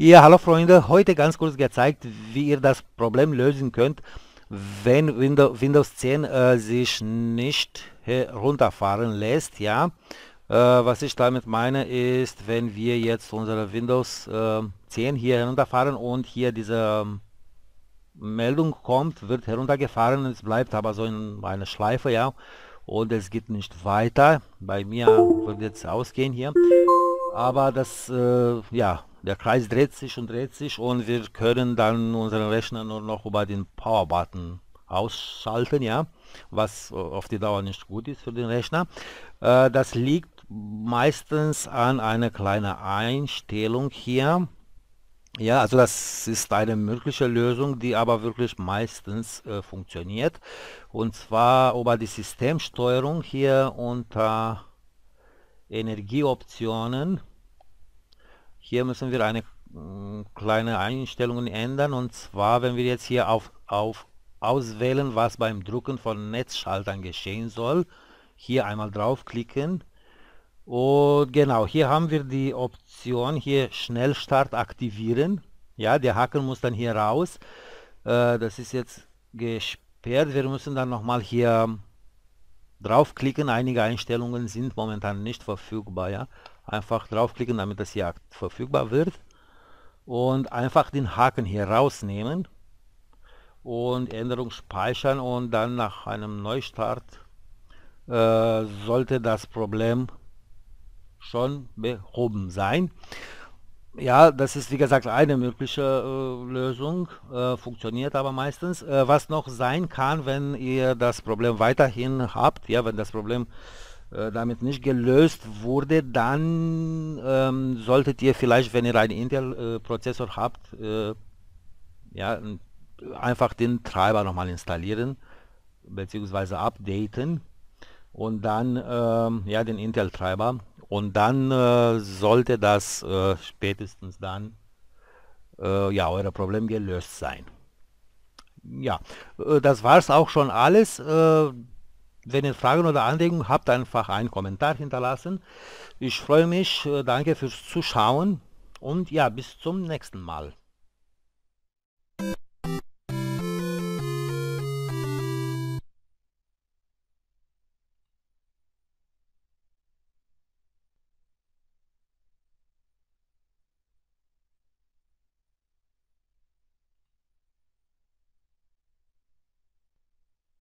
Ja, hallo Freunde, heute ganz kurz gezeigt, wie ihr das Problem lösen könnt, wenn Windows 10 sich nicht herunterfahren lässt. Ja, was ich damit meine ist, wenn wir jetzt unsere Windows 10 hier herunterfahren und hier diese Meldung kommt, wird heruntergefahren, es bleibt aber so in einer Schleife, ja, und es geht nicht weiter. Bei mir wird jetzt ausgehen hier, aber das, ja, der Kreis dreht sich und wir können dann unseren Rechner nur noch über den Power-Button ausschalten, ja, was auf die Dauer nicht gut ist für den Rechner. Das liegt meistens an einer kleinen Einstellung hier. Ja, also das ist eine mögliche Lösung, die aber wirklich meistens funktioniert. Und zwar über die Systemsteuerung hier unter Energieoptionen. Hier müssen wir eine kleine Einstellung ändern, und zwar, wenn wir jetzt hier auf auswählen, was beim Drücken von Netzschaltern geschehen soll, hier einmal draufklicken. Und genau, hier haben wir die Option, hier Schnellstart aktivieren. Ja, der Haken muss dann hier raus. Das ist jetzt gesperrt. Wir müssen dann nochmal hier draufklicken. Einige Einstellungen sind momentan nicht verfügbar. Ja, einfach draufklicken, damit das hier verfügbar wird. Und einfach den Haken hier rausnehmen. Und Änderung speichern. Und dann nach einem Neustart sollte das Problem schon behoben sein. Ja, das ist wie gesagt eine mögliche Lösung, funktioniert aber meistens. Was noch sein kann, wenn ihr das Problem weiterhin habt, ja, wenn das Problem damit nicht gelöst wurde, dann solltet ihr vielleicht, wenn ihr einen Intel Prozessor habt, ja, einfach den Treiber nochmal installieren bzw. updaten und dann ja, den Intel Treiber. Und dann sollte das spätestens dann ja, euer Problem gelöst sein. Ja, das war es auch schon alles. Wenn ihr Fragen oder Anregungen habt, einfach einen Kommentar hinterlassen. Ich freue mich, danke fürs Zuschauen und ja, bis zum nächsten Mal.